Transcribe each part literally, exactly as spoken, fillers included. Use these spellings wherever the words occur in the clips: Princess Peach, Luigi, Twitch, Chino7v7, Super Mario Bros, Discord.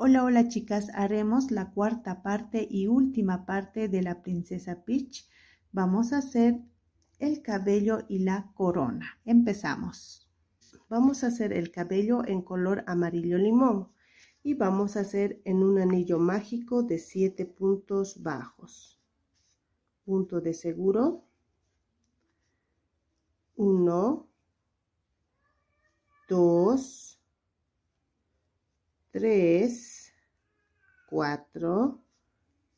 Hola, hola chicas, haremos la cuarta parte y última parte de la princesa Peach. Vamos a hacer el cabello y la corona. Empezamos. Vamos a hacer el cabello en color amarillo limón y vamos a hacer en un anillo mágico de siete puntos bajos. Punto de seguro. Uno, dos, tres, cuatro,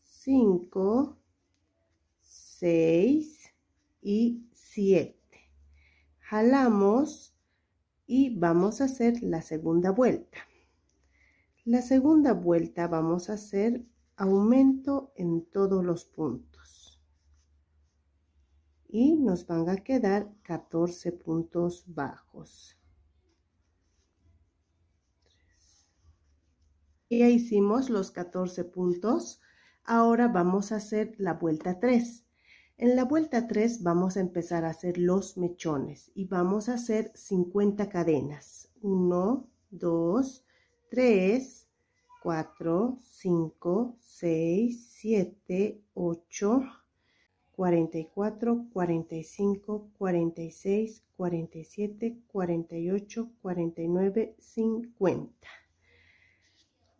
cinco, seis y siete. Jalamos y vamos a hacer la segunda vuelta. La segunda vuelta vamos a hacer aumento en todos los puntos. Y nos van a quedar catorce puntos bajos. Ya hicimos los catorce puntos, ahora vamos a hacer la vuelta tres. En la vuelta tres vamos a empezar a hacer los mechones y vamos a hacer cincuenta cadenas. uno, dos, tres, cuatro, cinco, seis, siete, ocho, cuarenta y cuatro, cuarenta y cinco, cuarenta y seis, cuarenta y siete, cuarenta y ocho, cuarenta y nueve, cincuenta.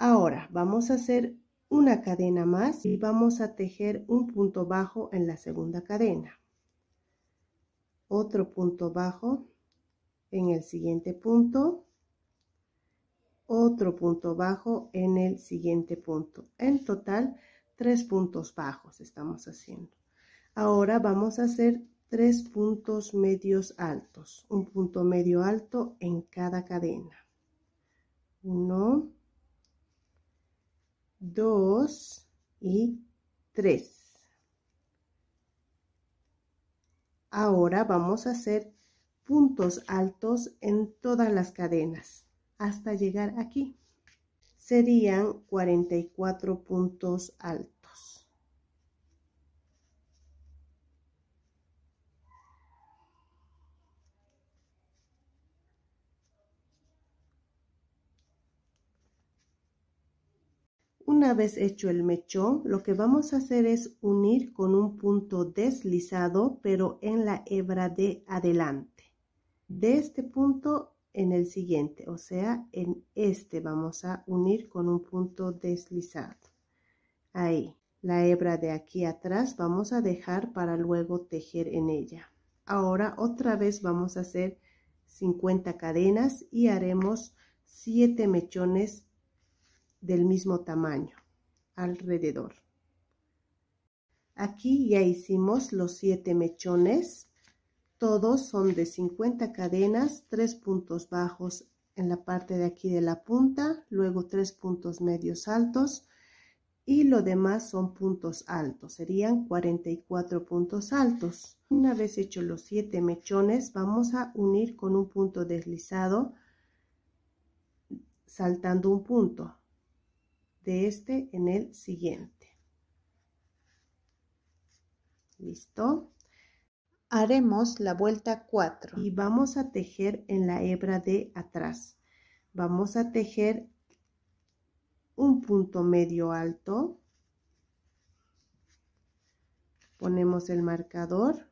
Ahora vamos a hacer una cadena más y vamos a tejer un punto bajo en la segunda cadena. Otro punto bajo en el siguiente punto. Otro punto bajo en el siguiente punto. En total, tres puntos bajos estamos haciendo. Ahora vamos a hacer tres puntos medios altos. Un punto medio alto en cada cadena. Uno, dos y tres. Ahora vamos a hacer puntos altos en todas las cadenas hasta llegar aquí. Serían cuarenta y cuatro puntos altos. Una vez hecho el mechón, lo que vamos a hacer es unir con un punto deslizado, pero en la hebra de adelante. De este punto en el siguiente, o sea, en este vamos a unir con un punto deslizado. Ahí, la hebra de aquí atrás vamos a dejar para luego tejer en ella. Ahora otra vez vamos a hacer cincuenta cadenas y haremos siete mechones del mismo tamaño alrededor. Aquí ya hicimos los siete mechones, todos son de cincuenta cadenas, tres puntos bajos en la parte de aquí de la punta, luego tres puntos medios altos y lo demás son puntos altos, serían cuarenta y cuatro puntos altos. Una vez hechos los siete mechones, vamos a unir con un punto deslizado saltando un punto. De este en el siguiente. Listo. Haremos la vuelta cuatro y vamos a tejer en la hebra de atrás. Vamos a tejer un punto medio alto. Ponemos el marcador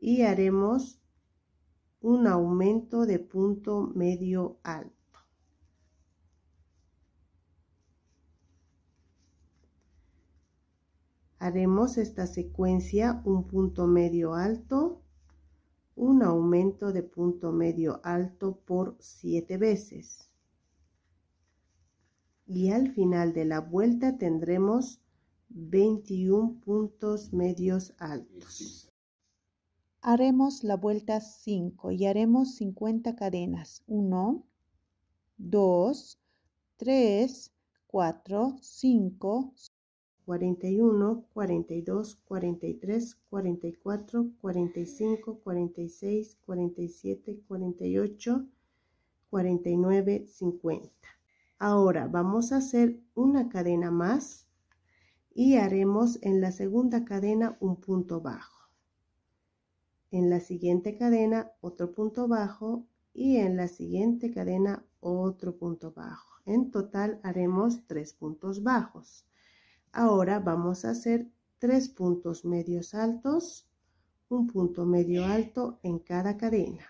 y haremos un aumento de punto medio alto. Haremos esta secuencia un punto medio alto, un aumento de punto medio alto por siete veces. Y al final de la vuelta tendremos veintiún puntos medios altos. Haremos la vuelta cinco y haremos cincuenta cadenas. uno, dos, tres, cuatro, cinco, seis. cuarenta y uno, cuarenta y dos, cuarenta y tres, cuarenta y cuatro, cuarenta y cinco, cuarenta y seis, cuarenta y siete, cuarenta y ocho, cuarenta y nueve, cincuenta. Ahora vamos a hacer una cadena más y haremos en la segunda cadena un punto bajo. En la siguiente cadena otro punto bajo y en la siguiente cadena otro punto bajo. En total haremos tres puntos bajos. Ahora vamos a hacer tres puntos medios altos, un punto medio alto en cada cadena.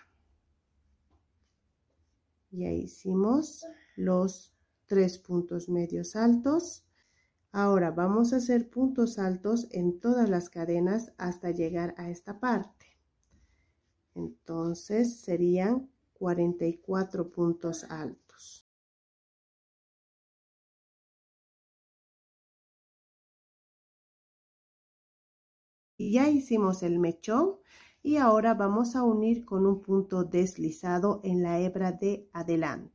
Ya hicimos los tres puntos medios altos. Ahora vamos a hacer puntos altos en todas las cadenas hasta llegar a esta parte. Entonces serían cuarenta y cuatro puntos altos. Ya hicimos el mechón y ahora vamos a unir con un punto deslizado en la hebra de adelante.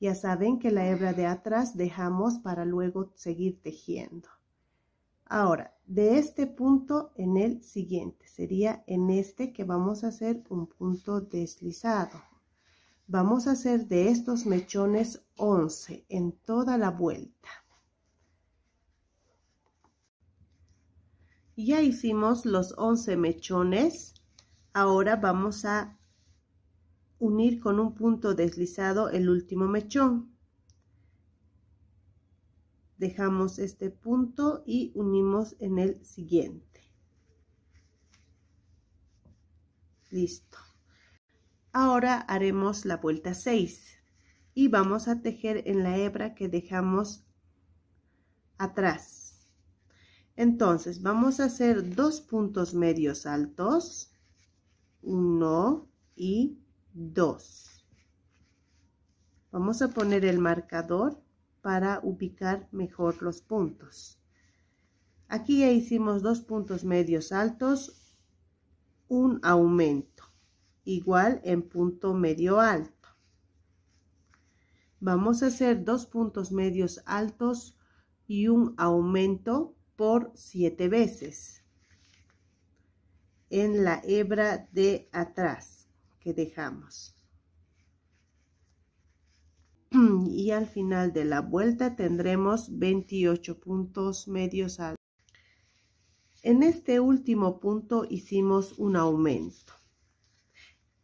Ya saben que la hebra de atrás dejamos para luego seguir tejiendo. Ahora, de este punto en el siguiente, sería en este que vamos a hacer un punto deslizado. Vamos a hacer de estos mechones once en toda la vuelta. Ya hicimos los once mechones. Ahora vamos a unir con un punto deslizado el último mechón. Dejamos este punto y unimos en el siguiente. Listo. Ahora haremos la vuelta seis y vamos a tejer en la hebra que dejamos atrás. Entonces vamos a hacer dos puntos medios altos, uno y dos. Vamos a poner el marcador para ubicar mejor los puntos. Aquí ya hicimos dos puntos medios altos, un aumento, igual en punto medio alto. Vamos a hacer dos puntos medios altos y un aumento por siete veces en la hebra de atrás que dejamos, y al final de la vuelta tendremos veintiocho puntos medios altos. En este último punto hicimos un aumento.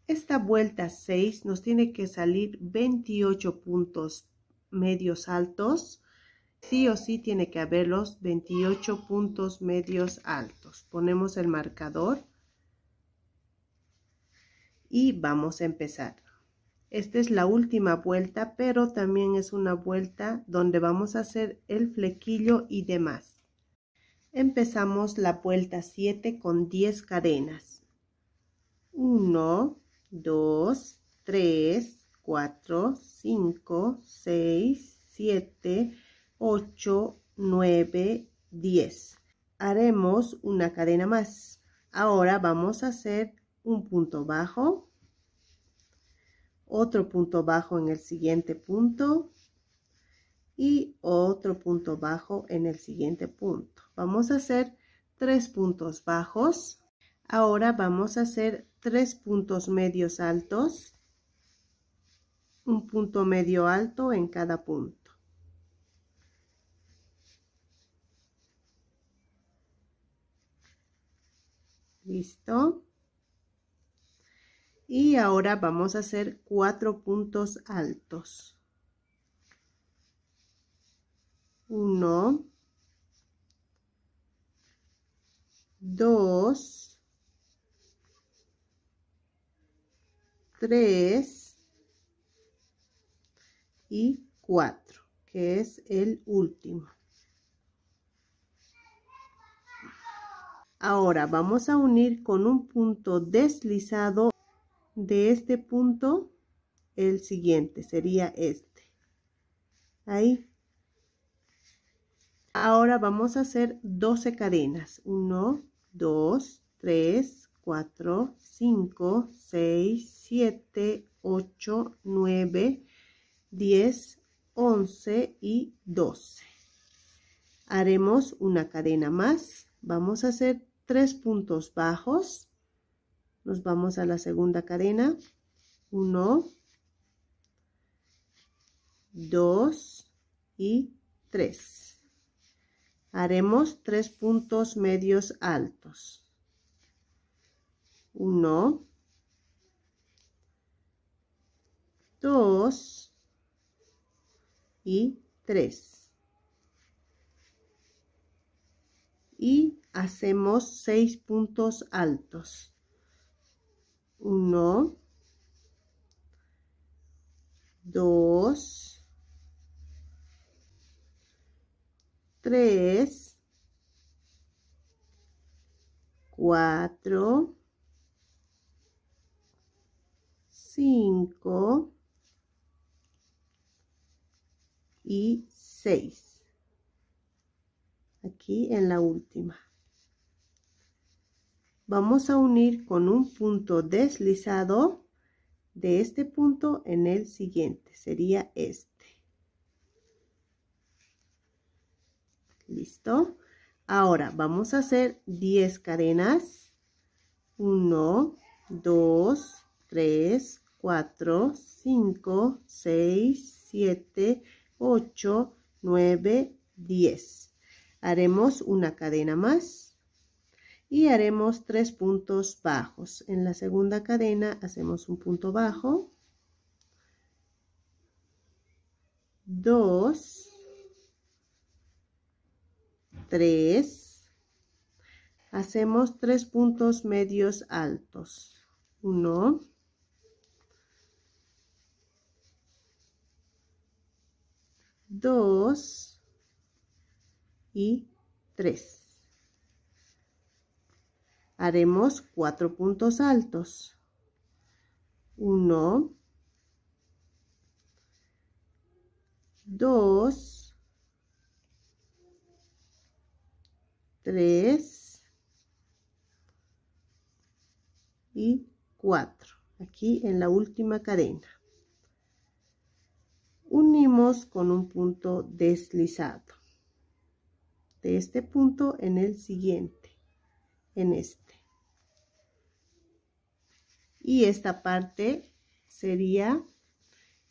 Esta vuelta seis nos tiene que salir veintiocho puntos medios altos. Sí o sí tiene que haber los veintiocho puntos medios altos. Ponemos el marcador y vamos a empezar. Esta es la última vuelta, pero también es una vuelta donde vamos a hacer el flequillo y demás. Empezamos la vuelta siete con diez cadenas. uno, dos, tres, cuatro, cinco, seis, siete, ocho, nueve, diez. Haremos una cadena más. Ahora vamos a hacer un punto bajo, otro punto bajo en el siguiente punto y otro punto bajo en el siguiente punto. Vamos a hacer tres puntos bajos. Ahora vamos a hacer tres puntos medios altos, un punto medio alto en cada punto. Listo. Y ahora vamos a hacer cuatro puntos altos. Uno, dos, tres y cuatro, que es el último. Ahora vamos a unir con un punto deslizado. De este punto, el siguiente sería este. Ahí. Ahora vamos a hacer doce cadenas. uno, dos, tres, cuatro, cinco, seis, siete, ocho, nueve, diez, once y doce. Haremos una cadena más. Vamos a hacer tres puntos bajos. Nos vamos a la segunda cadena. uno, dos y tres. Haremos tres puntos medios altos. uno, dos y tres. Y hacemos seis puntos altos. Uno, dos, tres, cuatro, cinco y seis. Aquí en la última. Vamos a unir con un punto deslizado de este punto en el siguiente. Sería este. Listo. Ahora vamos a hacer diez cadenas. uno, dos, tres, cuatro, cinco, seis, siete, ocho, nueve, diez. Haremos una cadena más. Y haremos tres puntos bajos. En la segunda cadena hacemos un punto bajo, dos, tres, hacemos tres puntos medios altos, uno, dos y tres. Haremos cuatro puntos altos. uno, dos, tres y cuatro. Aquí en la última cadena. Unimos con un punto deslizado. De este punto en el siguiente, en este. Y esta parte sería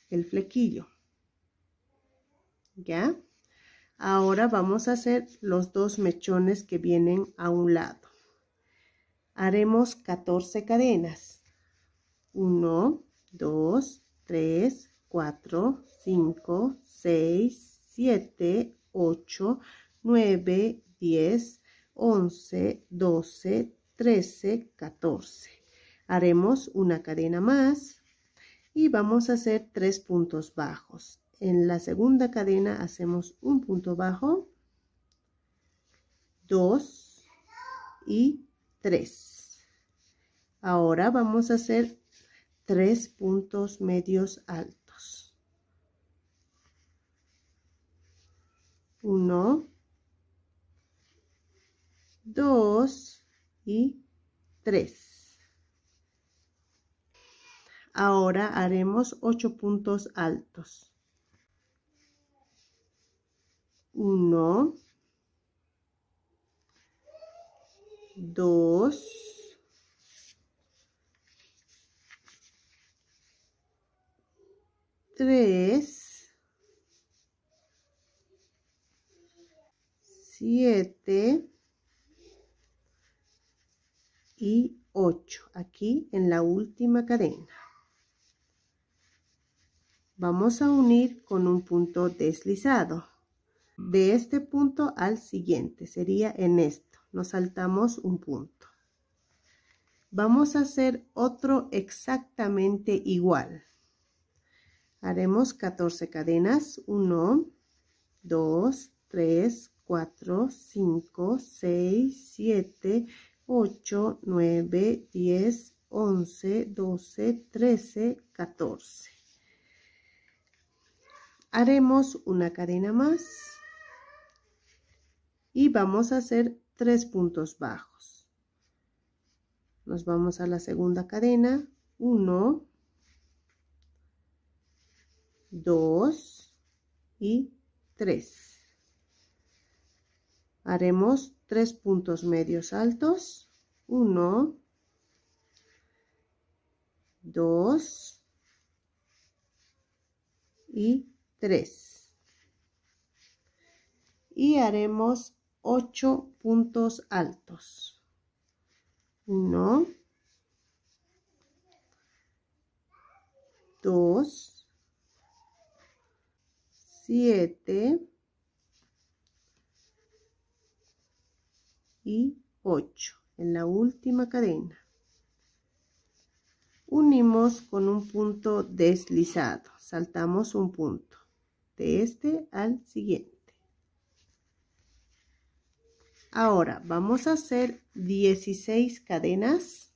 el flequillo. ¿Ya? Ahora vamos a hacer los dos mechones que vienen a un lado. Haremos catorce cadenas. uno, dos, tres, cuatro, cinco, seis, siete, ocho, nueve, diez, once, doce, trece, catorce. Haremos una cadena más y vamos a hacer tres puntos bajos. En la segunda cadena hacemos un punto bajo, dos y tres. Ahora vamos a hacer tres puntos medios altos. uno, dos y tres. Ahora haremos ocho puntos altos. uno, dos, tres, siete y ocho. Aquí en la última cadena. Vamos a unir con un punto deslizado. De este punto al siguiente, sería en esto. Nos saltamos un punto. Vamos a hacer otro exactamente igual. Haremos catorce cadenas. uno, dos, tres, cuatro, cinco, seis, siete, ocho, nueve, diez, once, doce, trece, catorce. Haremos una cadena más y vamos a hacer tres puntos bajos. Nos vamos a la segunda cadena. uno, dos y tres. Haremos tres puntos medios altos. uno, dos y tres. Y haremos ocho puntos altos. uno, dos, siete y ocho en la última cadena. Unimos con un punto deslizado, saltamos un punto de este al siguiente. Ahora vamos a hacer dieciséis cadenas.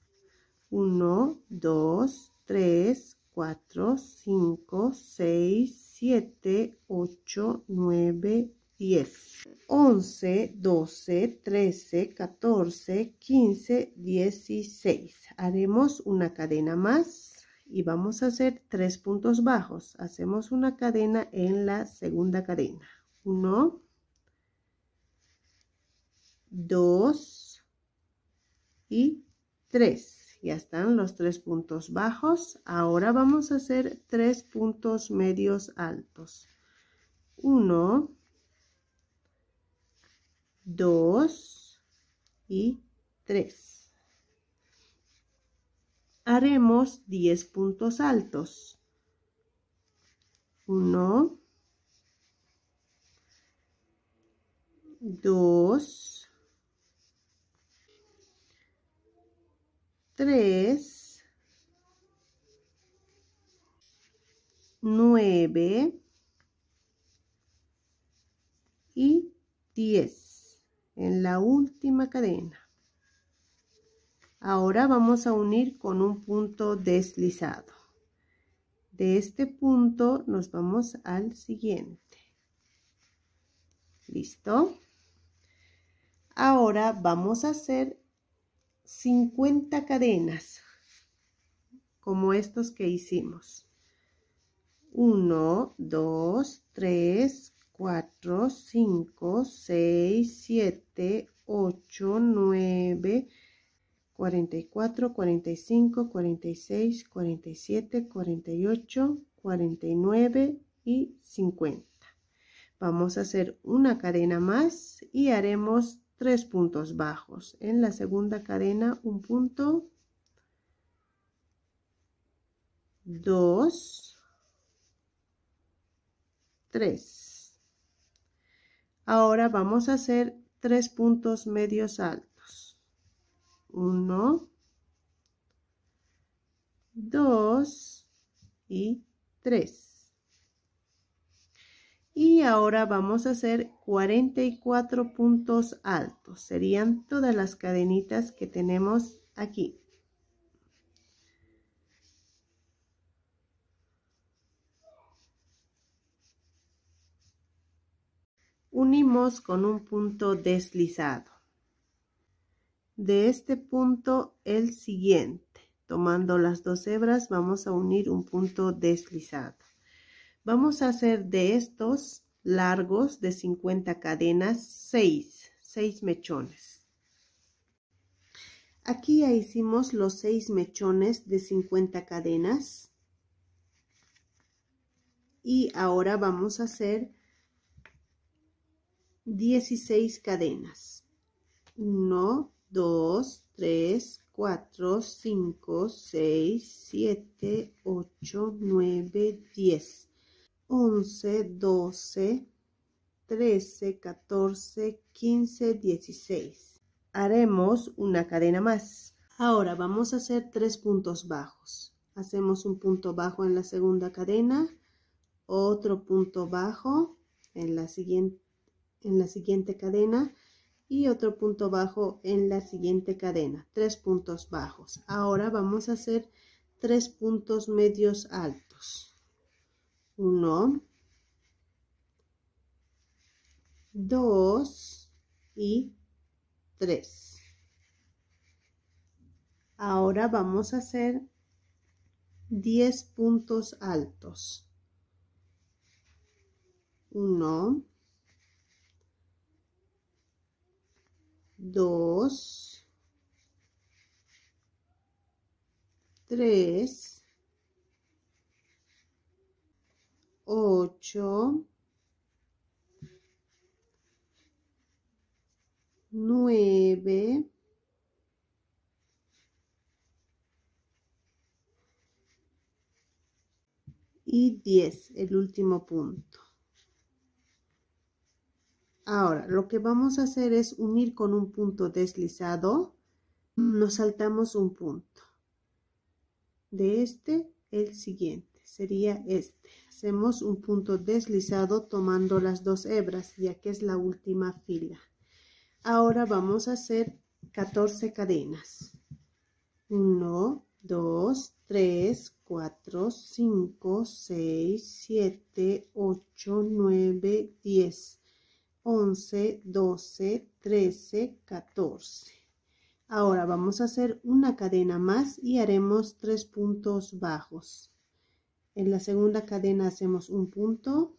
uno, dos, tres, cuatro, cinco, seis, siete, ocho, nueve, diez, once, doce, trece, catorce, quince, dieciséis. Haremos una cadena más y vamos a hacer tres puntos bajos. Hacemos una cadena en la segunda cadena. uno, dos y tres. Ya están los tres puntos bajos. Ahora vamos a hacer tres puntos medios altos. uno, dos y tres. Haremos diez puntos altos. uno, dos, tres, nueve y diez. En la última cadena. Ahora vamos a unir con un punto deslizado. De este punto nos vamos al siguiente. ¿Listo? Ahora vamos a hacer cincuenta cadenas, como estos que hicimos. uno, dos, tres, cuatro, cinco, seis, siete, ocho, nueve, cuarenta y cuatro, cuarenta y cinco, cuarenta y seis, cuarenta y siete, cuarenta y ocho, cuarenta y nueve y cincuenta. Vamos a hacer una cadena más y haremos tres puntos bajos. En la segunda cadena, un punto, dos, tres. Ahora vamos a hacer tres puntos medios altos. uno, dos y tres. Y ahora vamos a hacer cuarenta y cuatro puntos altos. Serían todas las cadenitas que tenemos aquí. Unimos con un punto deslizado. De este punto el siguiente. Tomando las dos hebras vamos a unir un punto deslizado. Vamos a hacer de estos largos de cincuenta cadenas seis, seis mechones. Aquí ya hicimos los seis mechones de cincuenta cadenas. Y ahora vamos a hacer dieciséis cadenas. uno, dos, tres, cuatro, cinco, seis, siete, ocho, nueve, diez. once, doce, trece, catorce, quince, dieciséis. Haremos una cadena más. Ahora vamos a hacer tres puntos bajos. Hacemos un punto bajo en la segunda cadena, otro punto bajo en la siguiente en la siguiente cadena y otro punto bajo en la siguiente cadena. Tres puntos bajos. Ahora vamos a hacer tres puntos medios altos. uno, dos y tres. Ahora vamos a hacer diez puntos altos. uno, dos, tres, ocho, nueve y diez, el último punto. Ahora, lo que vamos a hacer es unir con un punto deslizado. Nos saltamos un punto. De este, el siguiente. Sería este. Hacemos un punto deslizado tomando las dos hebras, ya que es la última fila. Ahora vamos a hacer catorce cadenas. uno, dos, tres, cuatro, cinco, seis, siete, ocho, nueve, diez, once, doce, trece, catorce. Ahora vamos a hacer una cadena más y haremos tres puntos bajos. En la segunda cadena hacemos un punto,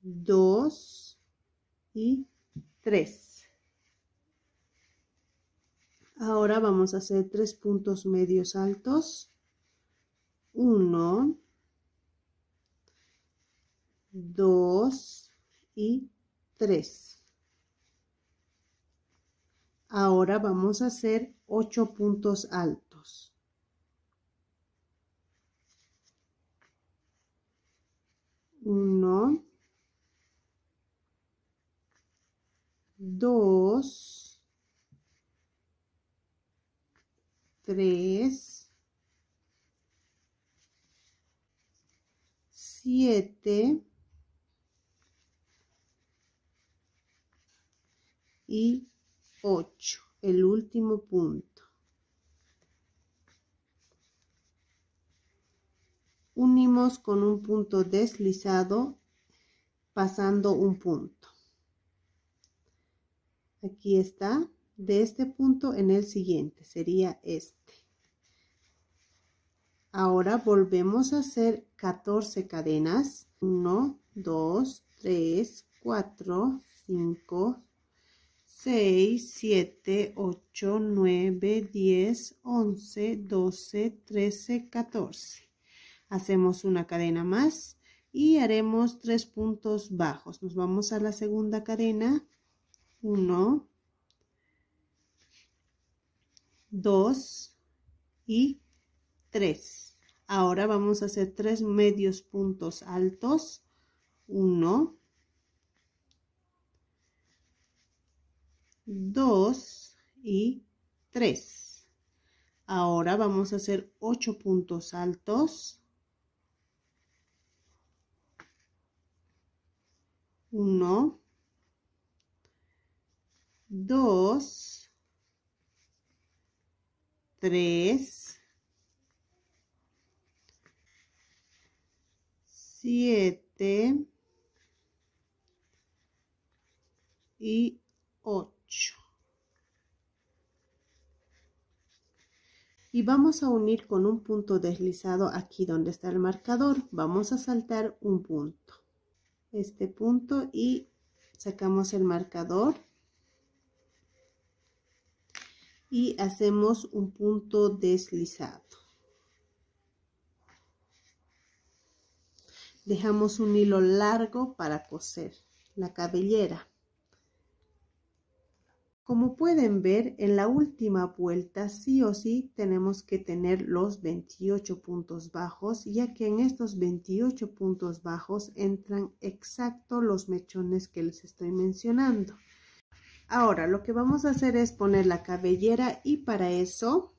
dos y tres. Ahora vamos a hacer tres puntos medios altos. uno, dos y tres. Ahora vamos a hacer ocho puntos altos. uno, dos, tres, siete y ocho, el último punto. Unimos con un punto deslizado, pasando un punto. Aquí está, de este punto en el siguiente, sería este. Ahora volvemos a hacer catorce cadenas. uno, dos, tres, cuatro, cinco, seis, siete, ocho, nueve, diez, once, doce, trece, catorce. Hacemos una cadena más y haremos tres puntos bajos. Nos vamos a la segunda cadena. uno, dos y tres. Ahora vamos a hacer tres medios puntos altos. uno, dos y tres. Ahora vamos a hacer ocho puntos altos. uno, dos, tres, siete y ocho. Y vamos a unir con un punto deslizado aquí donde está el marcador. Vamos a saltar un punto, este punto, y sacamos el marcador y hacemos un punto deslizado. Dejamos un hilo largo para coser la cabellera. Como pueden ver, en la última vuelta sí o sí tenemos que tener los veintiocho puntos bajos, ya que en estos veintiocho puntos bajos entran exacto los mechones que les estoy mencionando. Ahora lo que vamos a hacer es poner la cabellera, y para eso,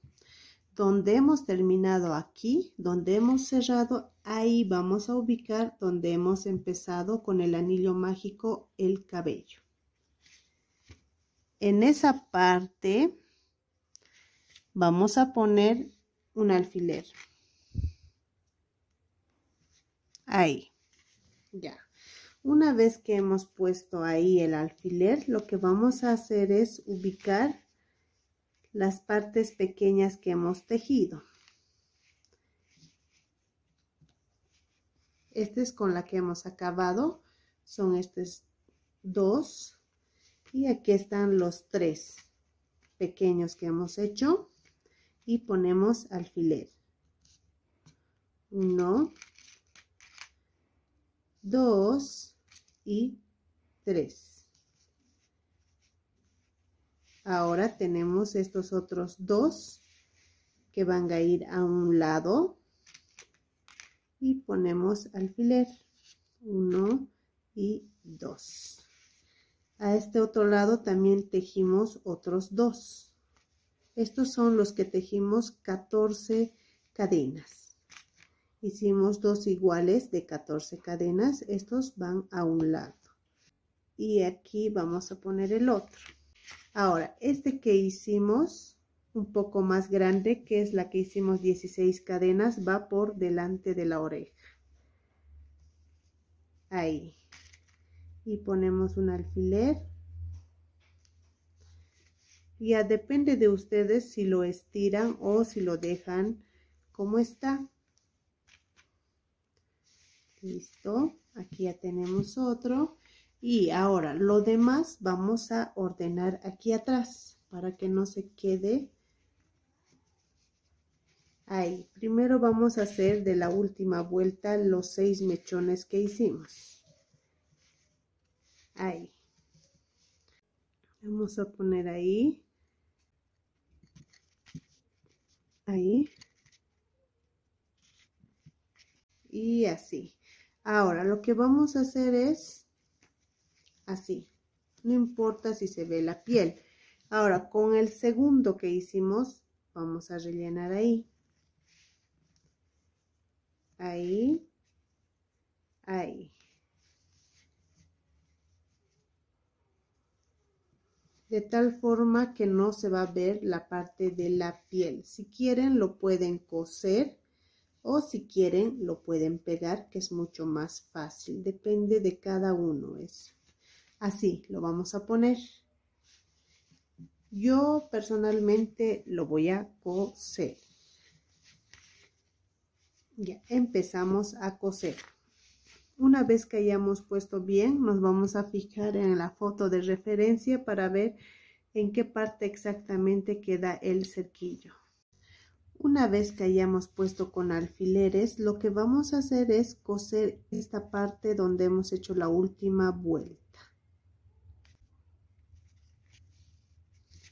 donde hemos terminado aquí, donde hemos cerrado, ahí vamos a ubicar donde hemos empezado con el anillo mágico el cabello. En esa parte vamos a poner un alfiler. Ahí, ya. Una vez que hemos puesto ahí el alfiler, lo que vamos a hacer es ubicar las partes pequeñas que hemos tejido. Esta es con la que hemos acabado. Son estas dos. Y aquí están los tres pequeños que hemos hecho y ponemos alfiler. Uno, dos y tres. Ahora tenemos estos otros dos que van a ir a un lado y ponemos alfiler. Uno, y dos. A este otro lado también tejimos otros dos. Estos son los que tejimos catorce cadenas. Hicimos dos iguales de catorce cadenas. Estos van a un lado. Y aquí vamos a poner el otro. Ahora, este que hicimos un poco más grande, que es la que hicimos dieciséis cadenas, va por delante de la oreja. Ahí. Y ponemos un alfiler. Ya depende de ustedes si lo estiran o si lo dejan como está. Listo. Aquí ya tenemos otro. Y ahora lo demás vamos a ordenar aquí atrás para que no se quede ahí. Primero vamos a hacer de la última vuelta los seis mechones que hicimos. Ahí. Vamos a poner ahí. Ahí. Y así. Ahora lo que vamos a hacer es así, no importa si se ve la piel. Ahora con el segundo que hicimos vamos a rellenar ahí, ahí, ahí. De tal forma que no se va a ver la parte de la piel. Si quieren lo pueden coser o si quieren lo pueden pegar, que es mucho más fácil. Depende de cada uno eso. Así lo vamos a poner. Yo personalmente lo voy a coser. Ya empezamos a coser. Una vez que hayamos puesto bien, nos vamos a fijar en la foto de referencia para ver en qué parte exactamente queda el cerquillo. Una vez que hayamos puesto con alfileres, lo que vamos a hacer es coser esta parte donde hemos hecho la última vuelta.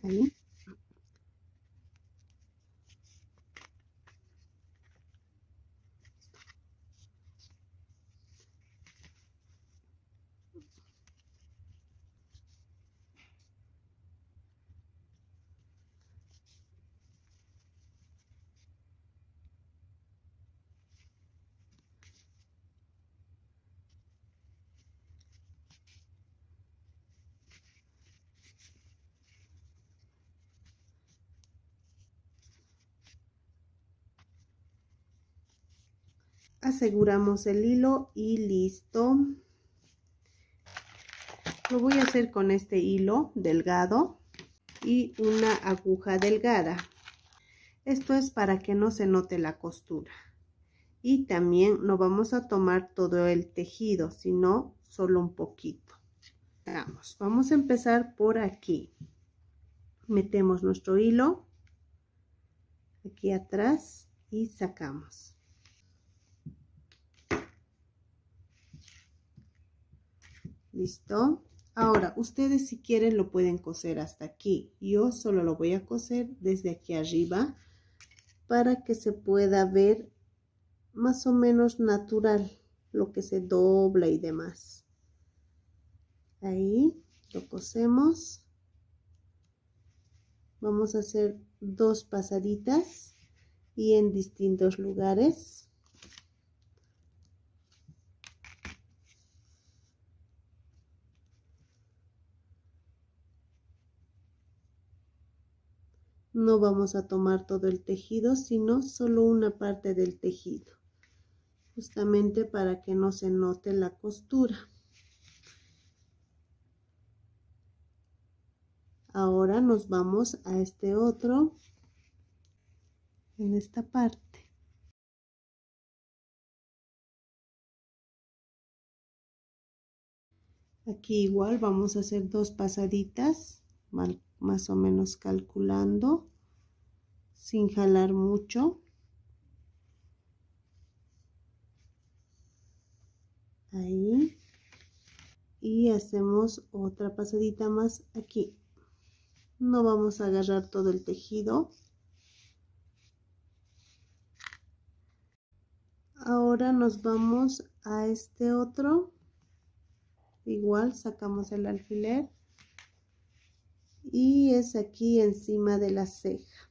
Ahí. Aseguramos el hilo y listo. Lo voy a hacer con este hilo delgado y una aguja delgada. Esto es para que no se note la costura. Y también no vamos a tomar todo el tejido, sino solo un poquito. Vamos, vamos a empezar por aquí. Metemos nuestro hilo aquí atrás y sacamos. Listo. Ahora ustedes si quieren lo pueden coser hasta aquí. Yo solo lo voy a coser desde aquí arriba para que se pueda ver más o menos natural lo que se dobla y demás. Ahí lo cosemos. Vamos a hacer dos pasaditas y en distintos lugares. No vamos a tomar todo el tejido, sino solo una parte del tejido, justamente para que no se note la costura. Ahora nos vamos a este otro, en esta parte. Aquí igual vamos a hacer dos pasaditas, más o menos calculando, sin jalar mucho. Ahí. Y hacemos otra pasadita más aquí. No vamos a agarrar todo el tejido. Ahora nos vamos a este otro. igual sacamos el alfiler y es aquí encima de la ceja.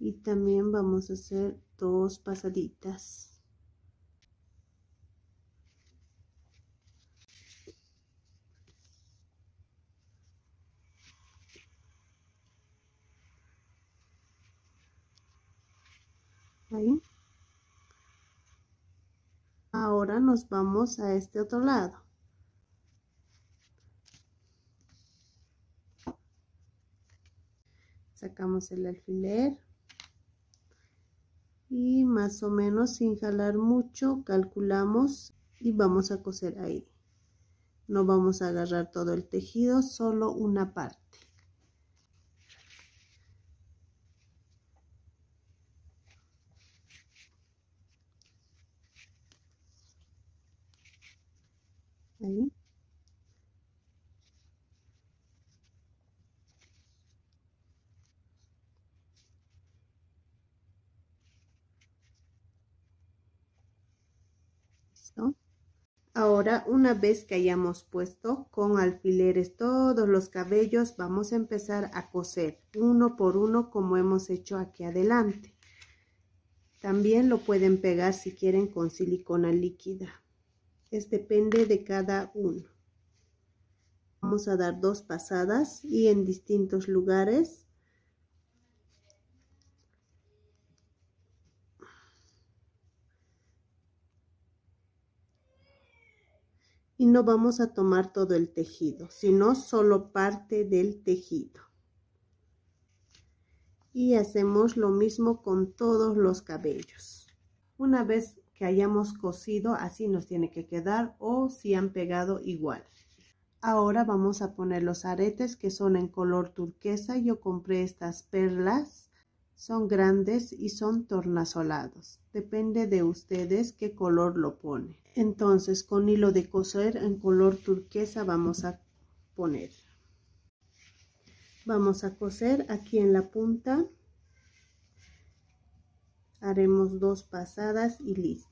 Y también vamos a hacer dos pasaditas. Ahí. Ahora nos vamos a este otro lado. Sacamos el alfiler. Y más o menos sin jalar mucho calculamos y vamos a coser ahí. No vamos a agarrar todo el tejido, solo una parte. Ahí. Listo. Ahora, una vez que hayamos puesto con alfileres todos los cabellos, vamos a empezar a coser uno por uno como hemos hecho aquí adelante. También lo pueden pegar si quieren con silicona líquida. Es depende de cada uno. Vamos a dar dos pasadas y en distintos lugares. Y no vamos a tomar todo el tejido, sino solo parte del tejido. Y hacemos lo mismo con todos los cabellos. Una vez que hayamos cosido, así nos tiene que quedar, o si han pegado igual. Ahora vamos a poner los aretes que son en color turquesa. Yo compré estas perlas, son grandes y son tornasolados. Depende de ustedes qué color lo ponen. Entonces con hilo de coser en color turquesa vamos a poner. Vamos a coser aquí en la punta. Haremos dos pasadas y listo.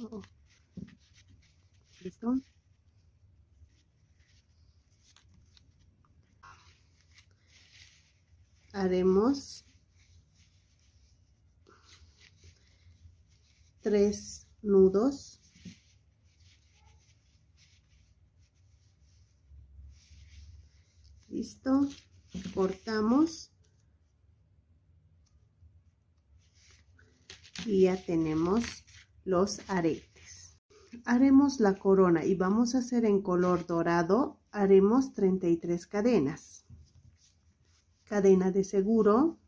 Oh. Listo. Haremos tres nudos . Listo, cortamos y ya tenemos los aretes. Haremos la corona y vamos a hacer en color dorado. Haremos treinta y tres cadenas. Cadena de seguro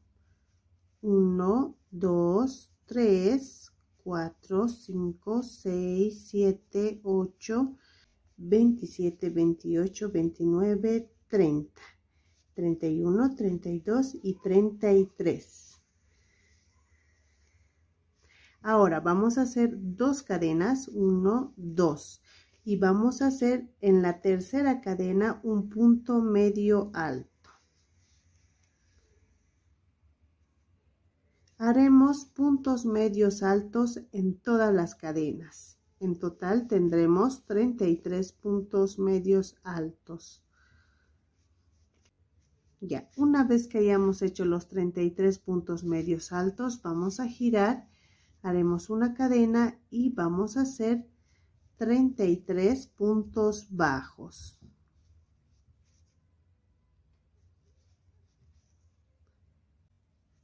uno, dos, tres, cuatro, cinco, seis, siete, ocho, veintisiete, veintiocho, veintinueve, treinta, treinta y uno, treinta y dos y treinta y tres. Ahora vamos a hacer dos cadenas, uno, dos, y vamos a hacer en la tercera cadena un punto medio alto. Haremos puntos medios altos en todas las cadenas. En total tendremos treinta y tres puntos medios altos. Ya, una vez que hayamos hecho los treinta y tres puntos medios altos, vamos a girar, haremos una cadena y vamos a hacer treinta y tres puntos bajos.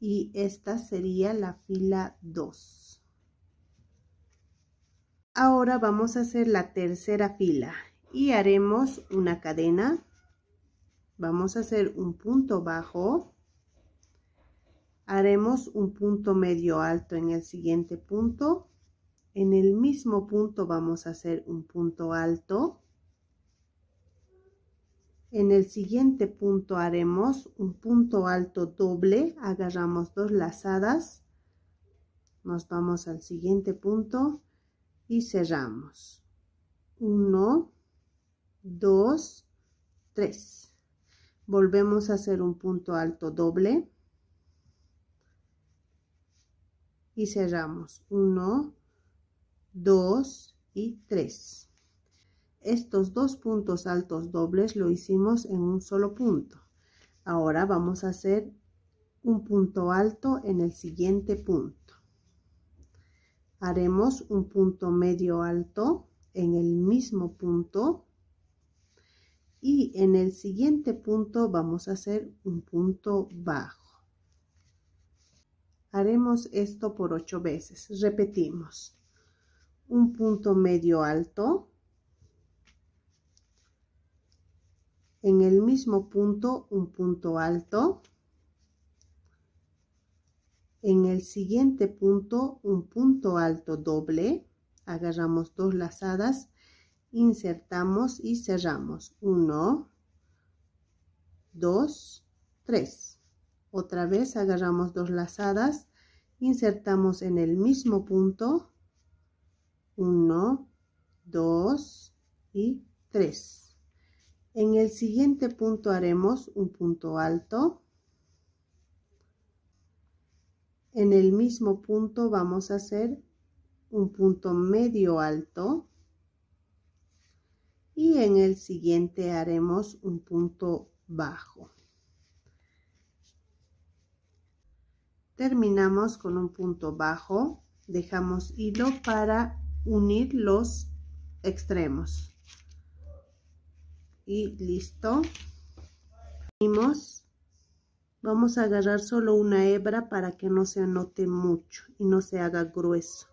Y esta sería la fila dos. Ahora vamos a hacer la tercera fila y haremos una cadena. Vamos a hacer un punto bajo. Haremos un punto medio alto en el siguiente punto. En el mismo punto vamos a hacer un punto alto. En el siguiente punto haremos un punto alto doble, agarramos dos lazadas, nos vamos al siguiente punto y cerramos. uno, dos, tres. Volvemos a hacer un punto alto doble y cerramos. uno, dos y tres. Estos dos puntos altos dobles lo hicimos en un solo punto. Ahora vamos a hacer un punto alto en el siguiente punto. Haremos un punto medio alto en el mismo punto y en el siguiente punto vamos a hacer un punto bajo. Haremos esto por ocho veces. Repetimos: un punto medio alto en el mismo punto, un punto alto, en el siguiente punto un punto alto doble, agarramos dos lazadas, insertamos y cerramos. uno, dos, tres. Otra vez agarramos dos lazadas, insertamos en el mismo punto. uno, dos y tres. En el siguiente punto haremos un punto alto. En el mismo punto vamos a hacer un punto medio alto. Y en el siguiente haremos un punto bajo. Terminamos con un punto bajo. Dejamos hilo para unir los extremos. Y listo. Unimos. Vamos a agarrar solo una hebra para que no se note mucho y no se haga grueso.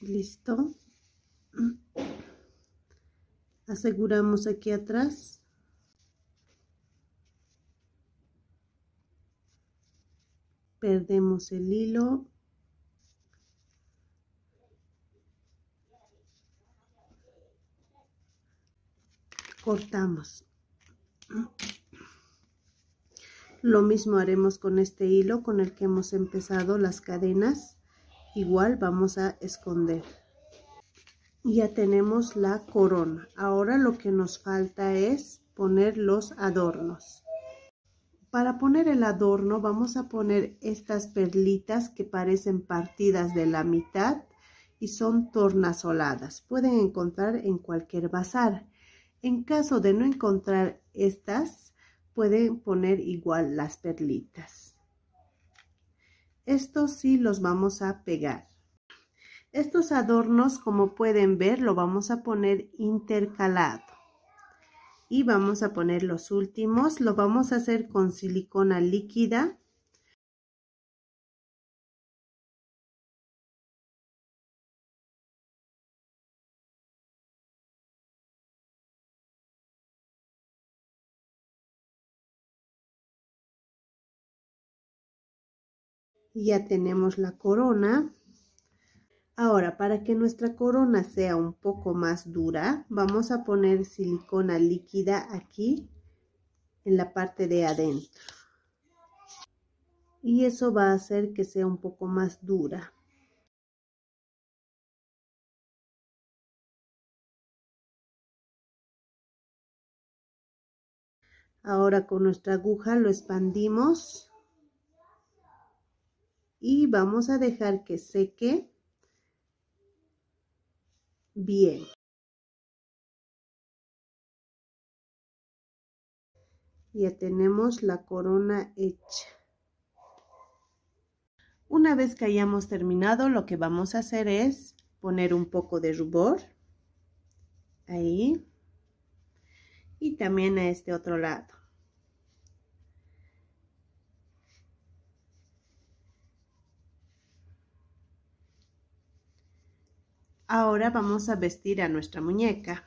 Listo. Aseguramos aquí atrás. Perdemos el hilo. Cortamos. Lo mismo haremos con este hilo con el que hemos empezado las cadenas. Igual vamos a esconder. Ya tenemos la corona. Ahora lo que nos falta es poner los adornos. Para poner el adorno vamos a poner estas perlitas que parecen partidas de la mitad y son tornasoladas. Pueden encontrar en cualquier bazar. En caso de no encontrar estas, pueden poner igual las perlitas. Estos sí los vamos a pegar. Estos adornos, como pueden ver, lo vamos a poner intercalado. Y vamos a poner los últimos. Lo vamos a hacer con silicona líquida. Ya tenemos la corona. Ahora, para que nuestra corona sea un poco más dura, vamos a poner silicona líquida aquí en la parte de adentro. Y eso va a hacer que sea un poco más dura. Ahora con nuestra aguja lo expandimos y vamos a dejar que seque. Bien. Ya tenemos la corona hecha. Una vez que hayamos terminado, lo que vamos a hacer es poner un poco de rubor. Ahí. Y también a este otro lado. Ahora vamos a vestir a nuestra muñeca.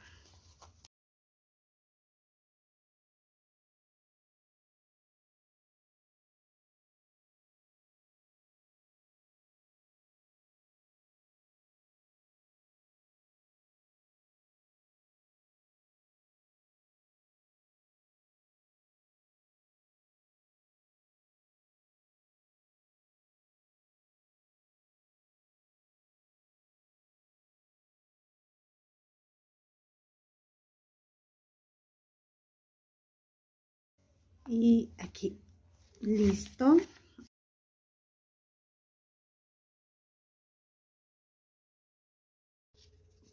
y aquí. Listo.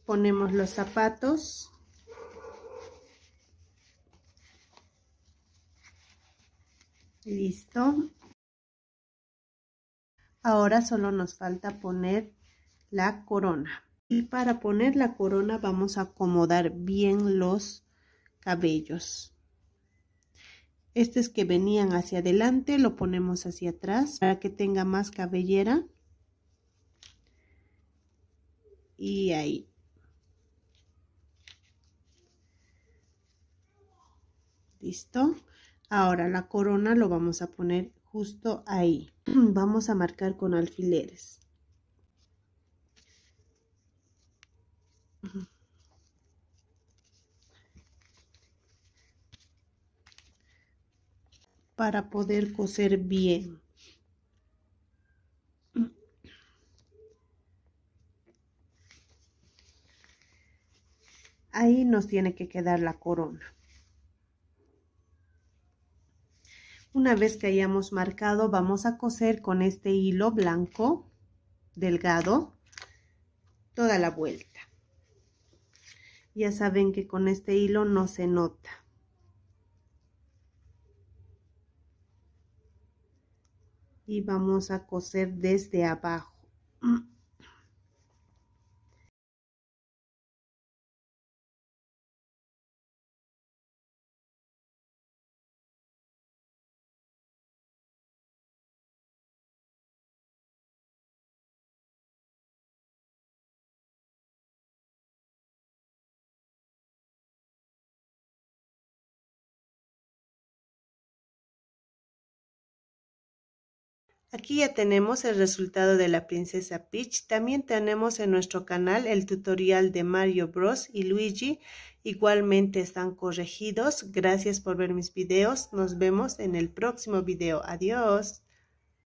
Ponemos los zapatos. Listo. Ahora solo nos falta poner la corona. Y para poner la corona vamos a acomodar bien los cabellos. Estos que venían hacia adelante lo ponemos hacia atrás para que tenga más cabellera. Y ahí. Listo. Ahora la corona lo vamos a poner justo ahí. Vamos a marcar con alfileres. Para poder coser bien. Ahí nos tiene que quedar la corona. Una vez que hayamos marcado, vamos a coser con este hilo blanco delgado toda la vuelta. Ya saben que con este hilo no se nota. Y vamos a coser desde abajo. Aquí ya tenemos el resultado de la princesa Peach. También tenemos en nuestro canal el tutorial de Mario Bros y Luigi. Igualmente están corregidos. Gracias por ver mis videos. Nos vemos en el próximo video. Adiós.